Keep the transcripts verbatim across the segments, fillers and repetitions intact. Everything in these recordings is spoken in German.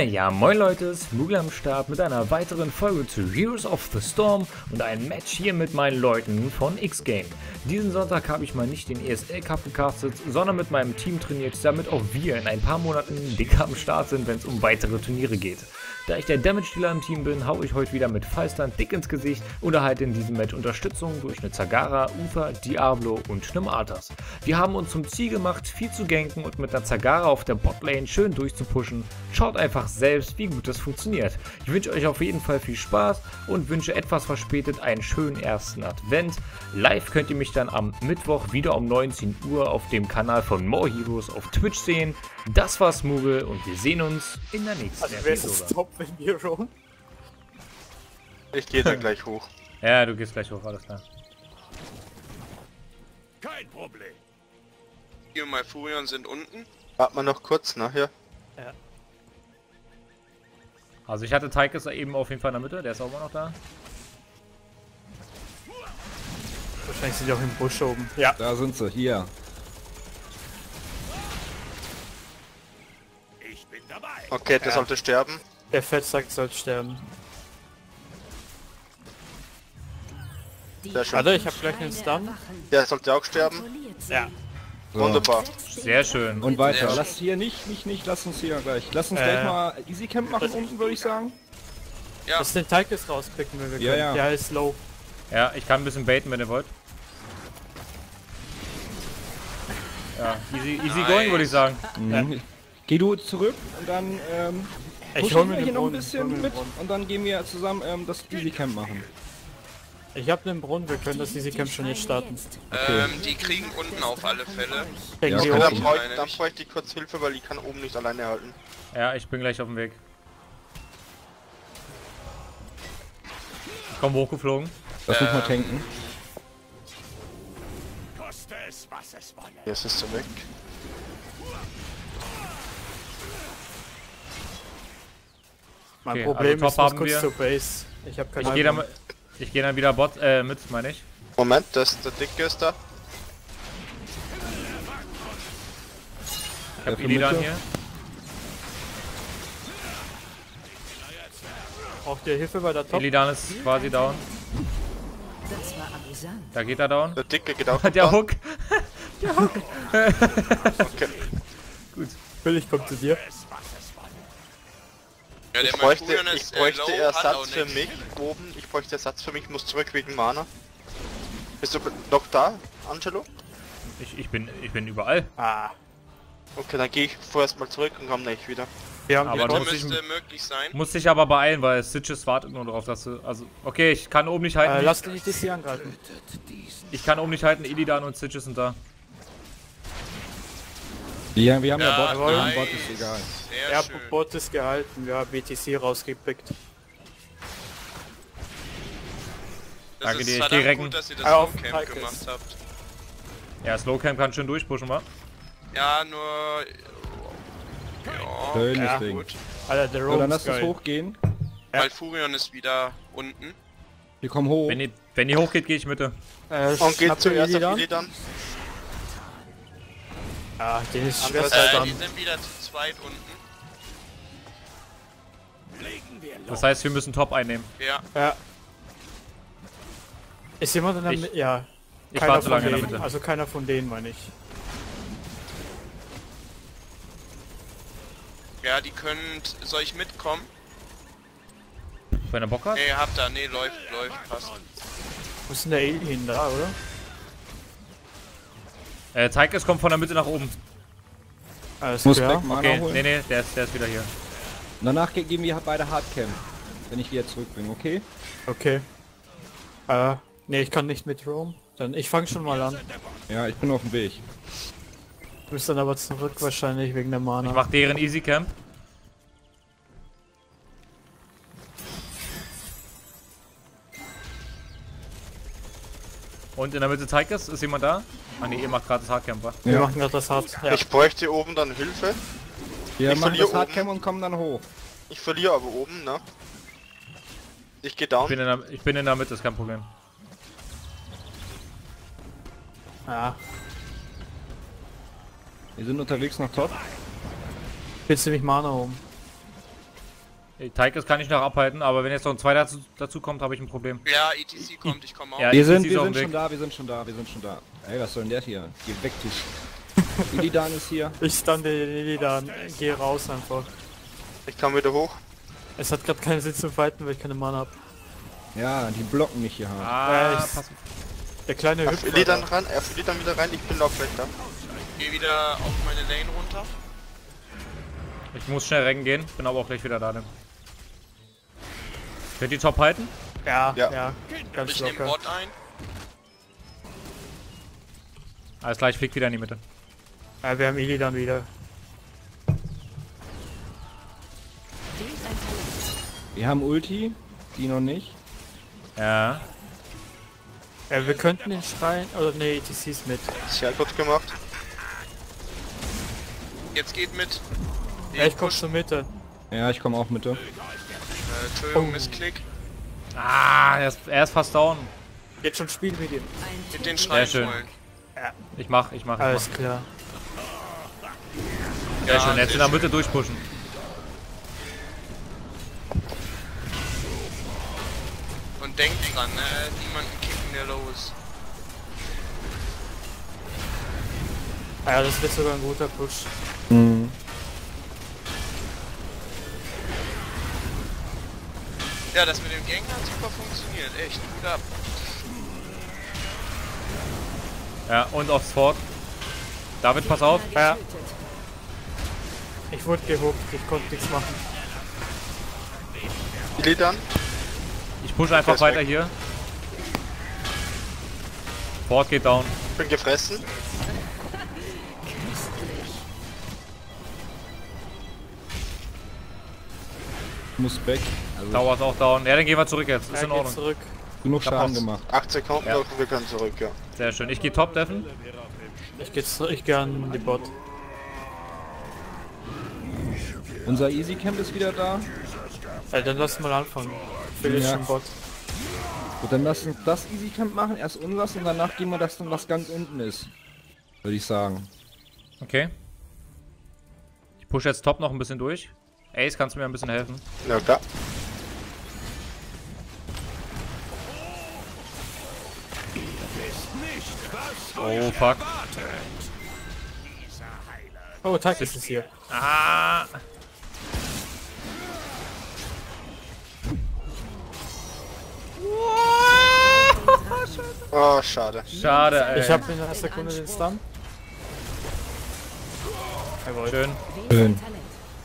Ja, moin Leute, aSmoogl am Start mit einer weiteren Folge zu Heroes of the Storm und einem Match hier mit meinen Leuten von XGame. Diesen Sonntag habe ich mal nicht den E S L Cup gecastet, sondern mit meinem Team trainiert, damit auch wir in ein paar Monaten dicker am Start sind, wenn es um weitere Turniere geht. Da ich der Damage-Dealer im Team bin, haue ich heute wieder mit Falstad dick ins Gesicht und erhalte in diesem Match Unterstützung durch eine Zagara, Ufer, Diablo und einem Arthas. Wir haben uns zum Ziel gemacht, viel zu ganken und mit einer Zagara auf der Botlane schön durchzupushen. Schaut einfach selbst, wie gut das funktioniert. Ich wünsche euch auf jeden Fall viel Spaß und wünsche etwas verspätet einen schönen ersten Advent. Live könnt ihr mich dann am Mittwoch wieder um neunzehn Uhr auf dem Kanal von More Heroes auf Twitch sehen. Das war aSmoogl und wir sehen uns in der nächsten also, Episode. Wenn wir schon. Ich gehe dann gleich hoch. Ja, du gehst gleich hoch, alles klar. Kein Problem. Hier und Malfurion sind unten. Warten wir noch kurz nachher. Ja. Also ich hatte Tychus eben auf jeden Fall in der Mitte, der ist auch immer noch da. Wahrscheinlich sind die auch im Busch oben. Ja. Da sind sie, hier. Ich bin dabei. Okay, der ja. sollte sterben. Der Fettsack soll sterben. Warte, ich hab gleich einen Stun. Der sollte auch sterben. Ja. So. Wunderbar. Sehr schön. Und weiter. Schön. Lass hier nicht, nicht, nicht, lass uns hier gleich. Lass uns äh, gleich mal Easy Camp machen unten, würde ich sagen. Ja. Lass den Tychus rauspicken, wenn wir ja, können. Ja. Der ist low. Ja, ich kann ein bisschen baiten, wenn ihr wollt. Ja, easy, easy nice. Going, würde ich sagen. Mhm. Ja. Geh du zurück und dann, ähm... ich hol mir hier noch ein bisschen mit und dann gehen wir zusammen ähm, das Easy Camp machen. Ich hab den Brunnen, wir können das Easy Camp schon jetzt starten. Okay. Ähm, die kriegen unten auf alle Fälle. Ja, okay. Dann brauche ich, ich die kurz Hilfe, weil die kann oben nicht alleine halten. Ja, ich bin gleich auf dem Weg. Ich komm hochgeflogen. Lass mich ähm. mal tanken. Jetzt ist er weg. Mein okay, Problem also ist, haben kurz wir. Zur Base. Ich hab keine Ich gehe dann, geh dann wieder Bot, äh, mit, meine ich. Moment, das, der Dicke ist da. Ich hab Illidan hier. Braucht ihr Hilfe bei der Top? Illidan ist quasi down. Das war amüsant. Da geht er down. Der Dicke geht auch down. Der Hook. Der Hook. Okay. Gut. Will ich komm zu dir. Ja, ich bräuchte, ich bräuchte Ersatz für mich oben, ich bräuchte Ersatz für mich, muss zurück wegen Mana. Bist du noch da, Angelo? Ich, ich bin ich bin überall. Ah. Okay, dann gehe ich vorerst mal zurück und komme gleich wieder. Ja, aber das müsste ich, möglich sein. Muss ich aber beeilen, weil Stitches wartet nur darauf, dass du, also, okay, ich kann oben nicht halten. Äh, lass dich nicht das hier angreifen. Ich kann oben nicht halten, Illidan und Stitches sind da. Ja, wir haben ja, ja Bot, nice. Bot ist egal. Ja, Bot ist gehalten, wir haben E T C rausgepickt. Das Danke dir, ich geh recken. Gut, dass ihr das ah, Lowcamp gemacht habt. Ja, das Lowcamp kann schön durchpushen, wa? Ja, nur... Ja, schönes ja, Ding. Gut. Alter, der Roam so, dann lass uns hochgehen. Weil Furion ist wieder unten. Wir kommen hoch. Wenn ihr, wenn ihr hochgeht, gehe ich Mitte. Äh, Und geht zuerst auf Illidan. Ja, den ist schwer. Äh, die sind wieder zu zweit unten. Das heißt, wir müssen Top einnehmen. Ja. ja. Ist jemand in der Mitte? Ja. Ich keiner warte lange in der Mitte. Also keiner von denen, meine ich. Ja, die können... Soll ich mitkommen? Wenn er Bock hat? Nee, habt da. Nee, läuft, läuft, passt. Wo ist denn der Alien da, oder? Äh, Tychus kommt von der Mitte nach oben. Alles Muss klar. Weg, okay, holen. nee, nee, der ist, der ist wieder hier. Danach geben wir beide Hardcam, wenn ich wieder zurück bin, okay? Okay. Äh, nee, ich kann nicht mit Roam. Dann, ich fange schon mal an. Ja, ich bin auf dem Weg. Du bist dann aber zurück wahrscheinlich wegen der Mana. Ich mach deren Easy Camp. Und in der Mitte Tychus, ist jemand da? Ah ne, ihr macht gerade das Hardcamp, wa? Wir ja. machen gerade das Hardcamp. Ja. Ich bräuchte hier oben dann Hilfe. Wir ich machen das Hardcamp und kommen dann hoch. Ich verliere aber oben, ne? Ich geh down. Ich bin in der, ich bin in der Mitte, ist kein Problem. Ja. Wir sind unterwegs nach Top. Ich bin ziemlich Mana oben. Tychus kann ich noch abhalten, aber wenn jetzt noch ein zweiter dazu, dazu kommt, habe ich ein Problem. Ja, E T C kommt, ich komme auch. Ja, wir sind, wir sind schon da, wir sind schon da, wir sind schon da. Ey, was soll denn der hier? Geh weg, dich. Illidan ist hier. Ich stand den Illidan, geh raus einfach. Ich kann wieder hoch. Es hat gerade keinen Sinn zu fighten, weil ich keine Mana habe. Ja, die blocken mich hier hart. Ah, ja, pass. Der kleine Hüpfer. Illidan ran, er fliegt dann wieder rein, ich bin auch gleich da. Ich geh wieder auf meine Lane runter. Ich muss schnell recken gehen, bin aber auch gleich wieder da. Dann. Könnt ihr Top halten? Ja, ja, ja. Ganz ich locker. Ich nehme Bot ein. Alles klar, ich flieg wieder in die Mitte. Ja, wir haben Illidan wieder. Wir haben Ulti, die noch nicht. Ja. Ja, wir könnten den Schrein, oder ne, E T C ist mit. Ich hab kurz gemacht. Jetzt geht mit. Ja, ich komm zur Mitte. Ja, ich komm auch Mitte. Äh, Entschuldigung, oh. Missklick. Ah, er ist, er ist fast down. Jetzt schon spielen mit ihm. Mit den Schrein. Sehr schön. Ja. Ich mach, ich mach. Alles ich mach. Klar. Sehr ja, schön, jetzt in der Mitte durchpushen. Und denkt dran, ne? Niemanden kicken, der low ist. Ah ja, das wird sogar ein guter Push. Mhm. Ja, das mit dem Gang hat super funktioniert. Echt, gut ab. Ja, und aufs Fort. David, pass auf. Ja. Ich wurde gehuckt, ich konnte nichts machen. Gliedern. Ich push einfach weiter weg. Hier. Fort geht down. Bin gefressen. Muss weg. Also Dauert auch down. Ja, dann gehen wir zurück jetzt. Ist ja, in Ordnung. Zurück. Genug Schaden gemacht. achtzig Sekunden ja. Wir können zurück, ja. Sehr schön. Ich gehe top, Deffen. Ich gehe zurück. Ich gehe an die Bot. Unser Easy Camp ist wieder da. Ja, dann lass mal anfangen. Ja. Bot. Gut, dann lass uns das Easy Camp machen, erst unseres und danach gehen wir das dann, was ganz unten ist. Würde ich sagen. Okay. Ich push jetzt top noch ein bisschen durch. Ace, kannst du mir ein bisschen helfen? Ja, klar. Oh, fuck. Oh, Tychus ist hier. Ah! Oh, schade. Schade, ey. Ich hab in einer Sekunde den Stun. Jawohl. Schön. Schön.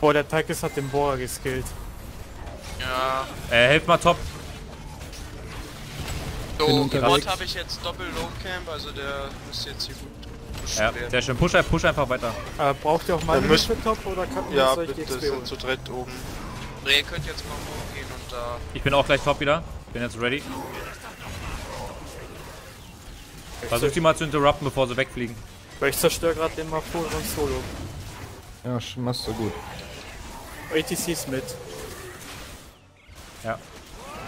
Boah, der Tychus hat den Bohrer geskillt. Ja. Äh, helft mal top. So, den Bot habe ich jetzt doppel Low Camp, also der müsste jetzt hier gut pushen. Ja, werden. Sehr schön. Push, push einfach weiter. Äh, braucht ihr auch mal einen Top oder kann man ja, bitte, X P sind zu dritt oben. Nee, ihr könnt jetzt mal hochgehen und da. Ich bin auch gleich top wieder. Bin jetzt ready. Versuch die mal zu interrupten, bevor sie wegfliegen. Weil ich zerstöre gerade den Malfurion Solo. Ja, machst du gut. E T C ist mit. Ja.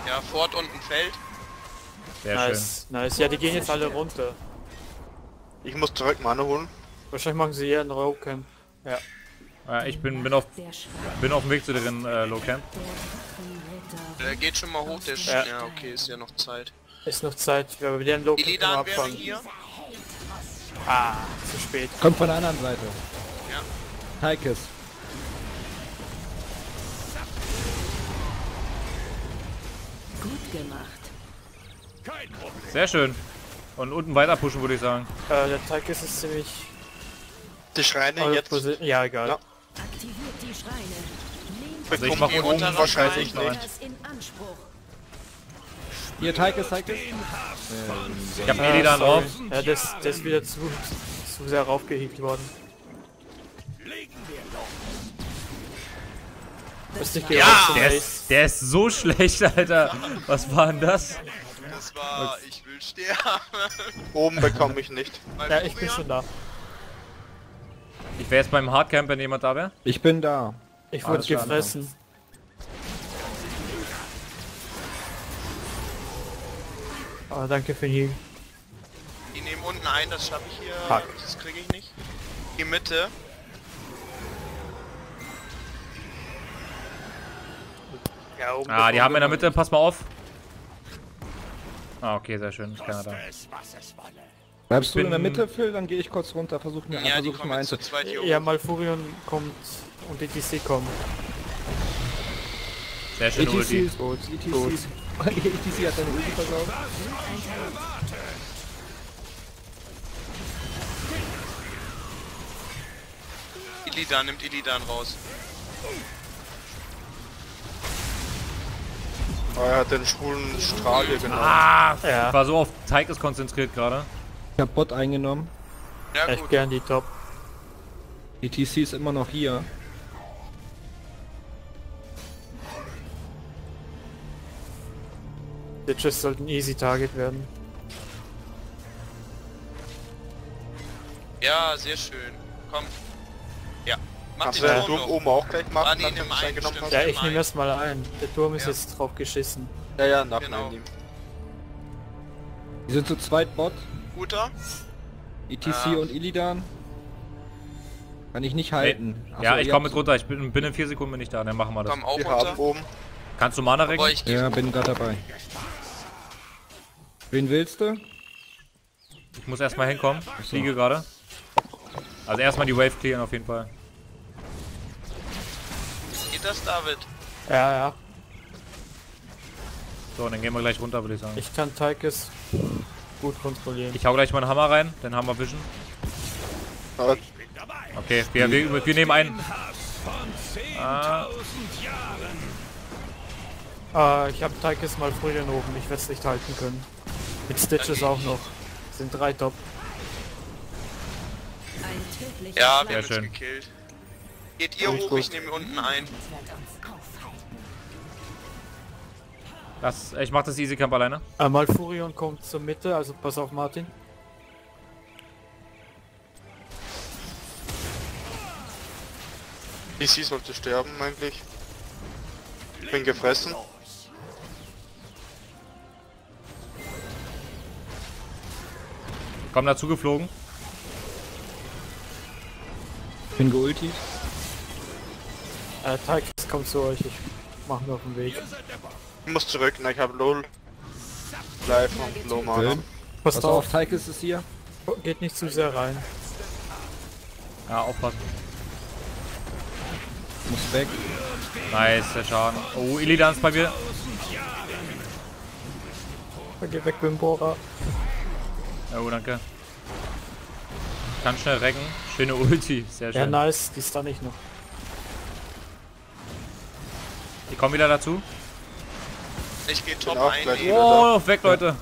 Ja, Fort unten fällt. Sehr nice, schön. Nice. Ja, die gehen jetzt alle runter. Ich muss direkt Mana holen. Wahrscheinlich machen sie hier ein Low Camp. Ja. Ja, ich bin, bin, auf, bin auf dem Weg zu deren äh, Low Camp. Der geht schon mal hoch, der Sch ja. ja, okay, ist ja noch Zeit. Ist noch Zeit, wir werden Low Camp abfangen. Wäre hier. Ah, zu spät. Kommt von der anderen Seite. Ja. Tychus. Gut gemacht. Sehr schön. Und unten weiter pushen, würde ich sagen. Äh, der Tychus ist ziemlich... Die Schreine jetzt? Posi ja, egal. Ja. Aktiviert die Schreine. Also ich mache unten wahrscheinlich nicht. Hier, Tychus, Tychus. Ich hab Eli da drauf. Ja, das, das ist wieder zu, zu sehr raufgehiegt worden. Ja, der ist, der ist so schlecht, Alter. Was war denn das? Das war, ich will sterben. Oben bekomme ich nicht. Ja, ich bin schon da. Ich wäre jetzt beim Hardcamp, wenn jemand da wäre. Ich bin da. Ich wurde ah, gefressen. Oh, danke für die. Die nehmen unten ein, das schaffe ich hier. Fuck. Das kriege ich nicht. Die Mitte. Ja, oben. Ah, die oben haben wir in der Mitte. Pass mal auf. Ah, okay, sehr schön. Ist keiner da. Bleibst du in der Mitte, Phil? Dann gehe ich kurz runter. Versuch mir ja, versuch mal zu zweit hier. Ja, Malfurion kommt und E T C kommt. Sehr schön, E T C ist gut. E T C hat seine Ulti versaut. Illidan, nimmt Illidan raus. Oh, er hat den schwulen Strahl hier genommen. Ah, ja. Ich war so auf Tychus konzentriert gerade. Ich hab Bot eingenommen. Ja, echt gut. Gern die Top. E T C ist immer noch hier. Stitches sollten easy target werden. Ja, sehr schön. Komm. Ja. Mach den Turm, Turm oben auch gleich machen, dann nimm einen genommen hast. Ja, ich nehme erstmal ein. Der Turm ist ja jetzt drauf geschissen. Ja, ja, nach genau. Einnehmen. Die sind zu zweit Bot. Guter. E T C ah. und Illidan. Kann ich nicht halten. Hey. Ja, so, ich komme mit runter. Ich bin binnen vier Sekunden bin ich da. Dann machen wir das. Komm auch wir runter. Oben. Kannst du Mana regen? Ja, bin gerade dabei. Wen willst du? Ich muss erstmal hinkommen. Ich fliege gerade. Also erstmal die Wave clearen auf jeden Fall. Geht das, David? Ja, ja. So, dann gehen wir gleich runter, würde ich sagen. Ich kann Tychus gut kontrollieren. Ich hau gleich meinen Hammer rein, dann haben wir Vision. Okay, wir, wir, wir nehmen einen. Ah. Uh, ich habe Tychus mal früh den oben, ich werde es nicht halten können. Mit Stitches auch noch. Sind drei Top. Ja, wir haben uns gekillt. Geht ihr hoch, ich nehme unten ein. Das, ich mach das Easy Camp alleine. Uh, Malfurion kommt zur Mitte, also pass auf Martin. D C sollte sterben eigentlich. Ich bin gefressen. Komm dazu geflogen. Ich bin geulti. Äh, Tychus kommt zu euch, ich mach mir auf den Weg. Ich muss zurück, na ich hab L O L. Live und Low Mana. Passt auf, Tychus ist hier. Geht nicht zu sehr rein. Ja, aufpassen. Muss weg. Nice, der Schaden. Oh, Illidan ist bei mir. Geh weg mit dem Bohrer. Oh, danke. Kann schnell recken. Schöne Ulti, sehr schön. Ja, nice, die ist da nicht noch. Die kommen wieder dazu. Ich geh top ein. Oh, weg, Leute. Ja.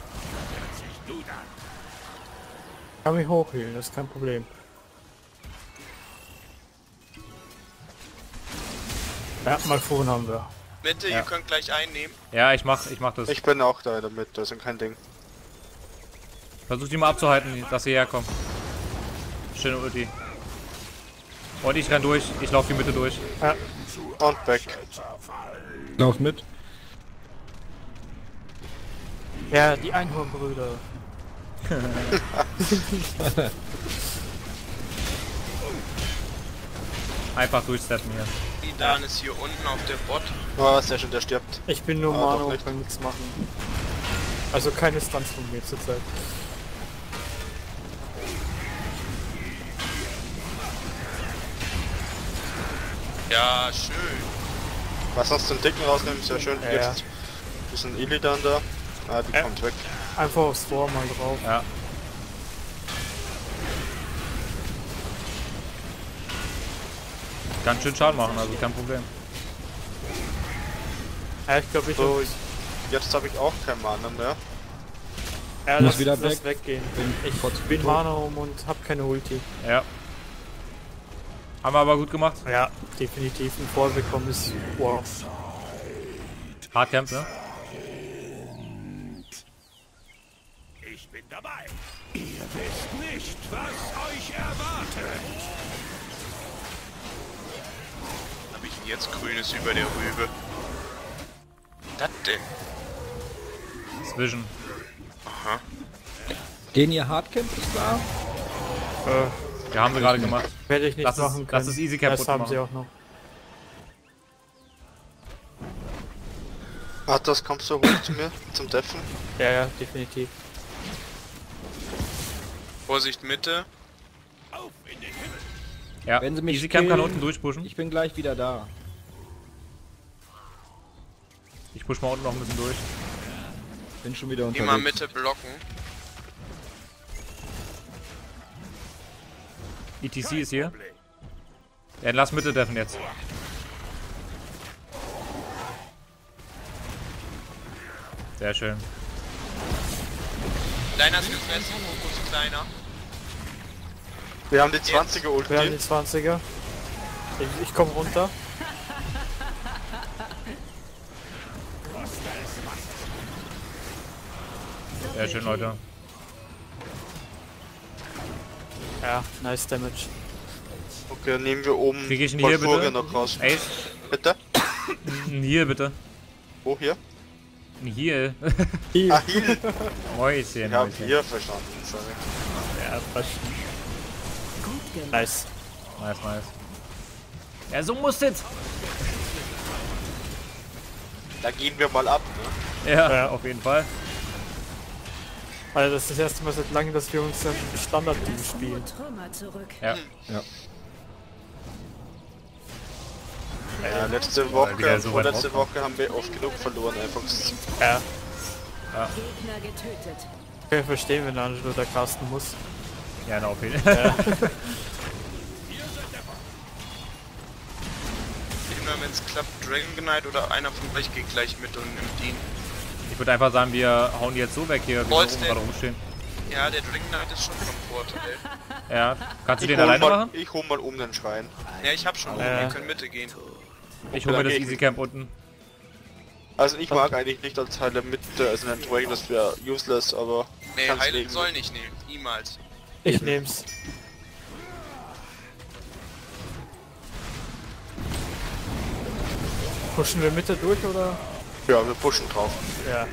Ich kann mich hochheilen, das ist kein Problem. Ja, Malfurion haben wir. Mitte, ja. Ihr könnt gleich einnehmen. Ja, ich mach, ich mach das. Ich bin auch da damit, das ist kein Ding. Versuch die mal abzuhalten, dass sie herkommen. Schöne Ulti. Und ich renn durch, ich lauf die Mitte durch. Ja. Und weg. Lauf mit. Ja, die Einhornbrüder. Einfach durchsteppen hier. Dan ist hier unten auf der Bot. Oh, sehr schön, der stirbt. Ich bin nur ah, Mano, ich kann nichts machen. Also keine Stunts von mir zurzeit. Ja, schön. Was hast du den Dicken rausnehmen? Sehr schön. Ja, jetzt ja. Ist ein Illidan da. Ah, die äh. kommt weg. Einfach aufs Tor mal drauf. Ja. Ganz schön Schaden machen, also kein Problem. Ja, ich glaube ich... So, ich jetzt habe ich auch kein Mana mehr. Ja, lass wieder weg. weggehen. Bin ich bin tot. Mana um und habe keine Ulti. Ja. Haben wir aber gut gemacht. Ja, definitiv. Ein Vorbekommen ist... Wow. Hardcamp, ne? Ich bin dabei. Ihr wisst nicht, was euch erwartet. Jetzt grünes über der Rübe. Das denn? Zwischen. Aha. Den ihr Hardcamp ist da? Äh, ja, haben wir gerade gemacht. Werde ich nicht das machen ist, können. Das ist Easy Camp. Das haben machen. sie auch noch. Arthas, kommst du hoch zu mir zum Deffen? Ja, ja, definitiv. Vorsicht, Mitte. Auf in den Himmel. Ja, wenn sie mich Easy Camp kann unten durchpushen. Ich bin gleich wieder da. Ich push mal unten noch ein bisschen durch. Bin schon wieder unterwegs. Immer Mitte blocken. E T C ist hier. Ja, lass Mitte deffen jetzt. Sehr schön. Kleiner ist gefressen, Mokus ist kleiner. Wir haben die zwanziger Ulti. Wir haben die zwanziger. Ich, ich komm runter. Sehr schön, Leute. Ja, nice Damage. Okay, dann nehmen wir oben Malfurion noch raus. Ace. Bitte? Hier, bitte. Wo, hier? Hier. Ah, hier. Mäuschen. Ich hab hier verstanden, sorry. Ja, verstanden. Nice. Nice, nice. Ja, so muss jetzt. Da gehen wir mal ab, ne? Ja, ja, auf jeden Fall. Alter, das ist das erste Mal seit langem, dass wir uns ein Standard-Team spielen. Ja. Ja. Ja, letzte Woche, ja, so vorletzte Woche haben wir oft genug verloren, einfach. Ja. Ja. Okay, verstehen, wenn Angelo da casten muss. Ja, na, auf jeden Fall. Immer wenn es klappt, Dragon Knight oder einer von euch geht gleich mit und nimmt ihn. Ich würde einfach sagen, wir hauen jetzt so weg hier, wie wir oben gerade rumstehen. Ja, der Dragon Knight ist schon vom Vorteil. Ja, kannst du ich den alleine mal, machen? Ich hol mal oben den Schrein. Ja, ich hab schon oben, äh. wir können Mitte gehen. Ich hole mir das Easy Camp unten. Also ich mag eigentlich nicht als Heiler mit, also in den Dragon, das wäre useless, aber... Nee, Heilen soll nicht nehmen, niemals. Ich nehm's. Pushen wir Mitte durch, oder? Ja, wir pushen drauf. Ja.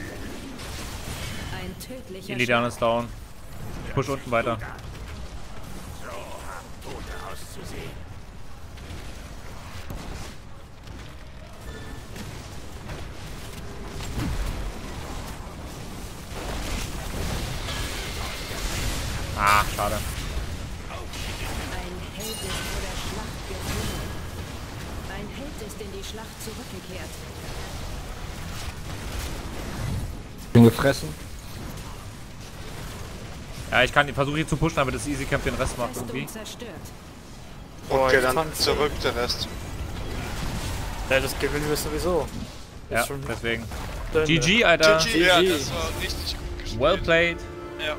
Illidan ist down. Ich push unten weiter. Ah, schade. Ein Held ist vor der Schlacht gewinnen. Ein Held ist in die Schlacht zurückgekehrt. Ich bin gefressen. Ja, ich kann versuche hier zu pushen, aber das Easy Camp den Rest macht irgendwie. Okay, dann zurück der Rest. Ja, das gewinnen wir sowieso. Ja, deswegen. G G, Alter. G G, ja, das war richtig gut gespielt. Well played. Ja.